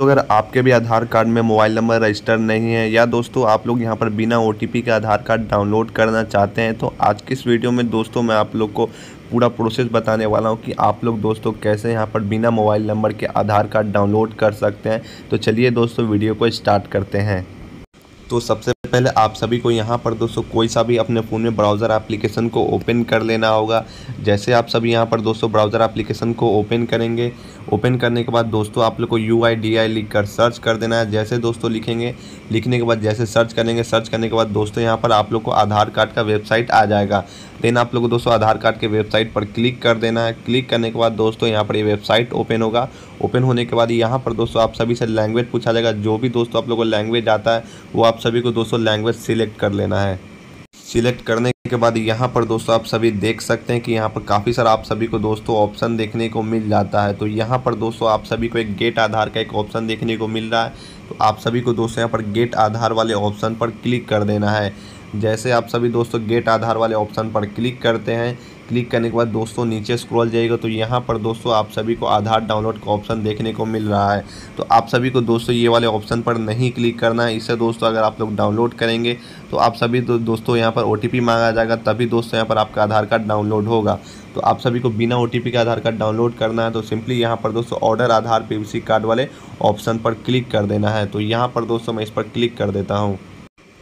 तो अगर आपके भी आधार कार्ड में मोबाइल नंबर रजिस्टर नहीं है या दोस्तों आप लोग यहाँ पर बिना OTP का आधार कार्ड डाउनलोड करना चाहते हैं, तो आज की इस वीडियो में दोस्तों मैं आप लोग को पूरा प्रोसेस बताने वाला हूं कि आप लोग दोस्तों कैसे यहाँ पर बिना मोबाइल नंबर के आधार कार्ड डाउनलोड कर सकते हैं। तो चलिए दोस्तों वीडियो को स्टार्ट करते हैं। तो सबसे पहले आप सभी को यहाँ पर दोस्तों कोई सा भी अपने फ़ोन में ब्राउज़र एप्लीकेशन को ओपन कर लेना होगा। जैसे आप सभी यहाँ पर दोस्तों ब्राउज़र एप्लीकेशन को ओपन करेंगे, ओपन करने के बाद दोस्तों आप लोग को UIDAI लिख कर सर्च कर देना है। जैसे दोस्तों लिखेंगे, लिखने के बाद जैसे सर्च करने के बाद दोस्तों यहाँ पर आप लोग को आधार कार्ड का वेबसाइट आ जाएगा। देन आप लोग को दोस्तों आधार कार्ड के वेबसाइट पर क्लिक कर देना है। क्लिक करने के बाद दोस्तों यहाँ पर ये वेबसाइट ओपन होगा। ओपन होने के बाद यहाँ पर दोस्तों आप सभी से लैंग्वेज पूछा जाएगा। जो भी दोस्तों आप लोग को लैंग्वेज आता है वो आप सभी को दोस्तों लैंग्वेज सिलेक्ट कर लेना है। सिलेक्ट करने के बाद यहाँ पर दोस्तों आप सभी देख सकते हैं कि यहाँ पर काफ़ी सारा आप सभी को दोस्तों ऑप्शन देखने को मिल जाता है। तो यहाँ पर दोस्तों आप सभी को एक गेट आधार का एक ऑप्शन देखने को मिल रहा है। तो आप सभी को दोस्तों यहाँ पर गेट आधार वाले ऑप्शन पर क्लिक कर देना है। जैसे आप सभी दोस्तों गेट आधार वाले ऑप्शन पर क्लिक करते हैं, क्लिक करने के बाद दोस्तों नीचे स्क्रॉल जाइएगा तो यहाँ पर दोस्तों आप सभी को आधार डाउनलोड का ऑप्शन देखने को मिल रहा है। तो आप सभी को दोस्तों ये वाले ऑप्शन पर नहीं क्लिक करना है। इससे दोस्तों अगर आप लोग डाउनलोड करेंगे तो आप सभी दोस्तों यहाँ पर OTP मांगा जाएगा, तभी दोस्तों यहाँ पर आपका आधार कार्ड डाउनलोड होगा। तो आप सभी को बिना OTP का आधार कार्ड डाउनलोड करना है। तो सिंपली यहाँ पर दोस्तों ऑर्डर आधार PVC कार्ड वाले ऑप्शन पर क्लिक कर देना है। तो यहाँ पर दोस्तों मैं इस पर क्लिक कर देता हूँ।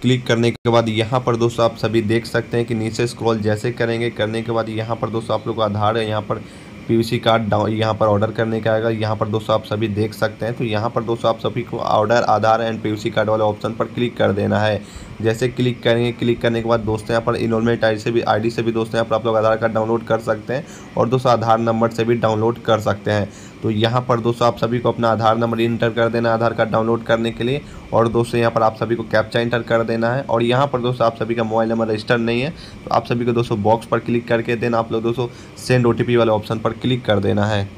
क्लिक करने के बाद यहाँ पर दोस्तों आप सभी देख सकते हैं कि नीचे स्क्रॉल जैसे करने के बाद यहाँ पर दोस्तों आप लोग का आधार है, यहाँ पर PVC कार्ड यहाँ पर ऑर्डर करने का आएगा। यहाँ पर दोस्तों आप सभी देख सकते हैं। तो यहाँ पर दोस्तों आप सभी को order Aadhaar and PVC card वाले ऑप्शन पर क्लिक कर देना है। जैसे क्लिक करेंगे, क्लिक करने के बाद दोस्तों यहाँ पर इनरोलमेंट आई डी से भी दोस्तों यहाँ पर आप लोग आधार कार्ड डाउनलोड कर सकते हैं और दोस्तों आधार नंबर से भी डाउनलोड कर सकते हैं। तो यहाँ पर दोस्तों आप सभी को अपना आधार नंबर इंटर कर देना है आधार कार्ड डाउनलोड करने के लिए, और दोस्तों यहाँ पर आप सभी को कैप्चा इंटर कर देना है। और यहाँ पर दोस्तों आप सभी का मोबाइल नंबर रजिस्टर नहीं है तो आप सभी को दोस्तों बॉक्स पर क्लिक करके देना आप लोग दोस्तों सेंड OTP वाले ऑप्शन पर क्लिक कर देना है।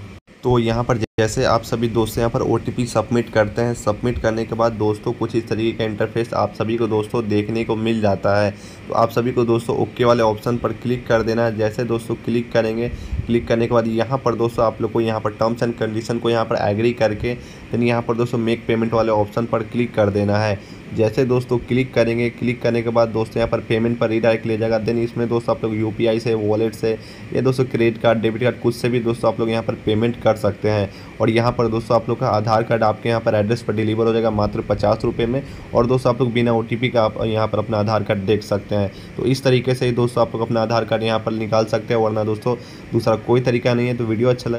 तो यहाँ पर जैसे आप सभी दोस्तों यहाँ पर OTP सबमिट करते हैं। सबमिट करने के बाद दोस्तों कुछ इस तरीके का इंटरफेस आप सभी को दोस्तों देखने को मिल जाता है। तो आप सभी को दोस्तों ओके वाले ऑप्शन पर क्लिक कर देना है। जैसे दोस्तों क्लिक करेंगे, क्लिक करने के बाद यहाँ पर दोस्तों आप लोग को यहाँ पर टर्म्स एंड कंडीशन को यहाँ पर एग्री करके यानी यहाँ पर दोस्तों मेक पेमेंट वाले ऑप्शन पर क्लिक कर देना है। जैसे दोस्तों क्लिक करेंगे, क्लिक करने के बाद दोस्तों यहाँ पर पेमेंट पर रीडायरेक्ट ले जाएगा। देन इसमें दोस्तों आप लोग UPI से, वॉलेट से या दोस्तों क्रेडिट कार्ड, डेबिट कार्ड, कुछ से भी दोस्तों आप लोग यहाँ पर पेमेंट कर सकते हैं। और यहाँ पर दोस्तों आप लोग का आधार कार्ड आपके यहाँ पर एड्रेस पर डिलीवर हो जाएगा मात्र 50 रुपये में। और दोस्तों आप लोग बिना OTP का आप यहाँ पर अपना आधार कार्ड देख सकते हैं। तो इस तरीके से दोस्तों आप लोग अपना आधार कार्ड यहाँ पर निकाल सकते हैं, वरना दोस्तों दूसरा कोई तरीका नहीं है। तो वीडियो अच्छा लगा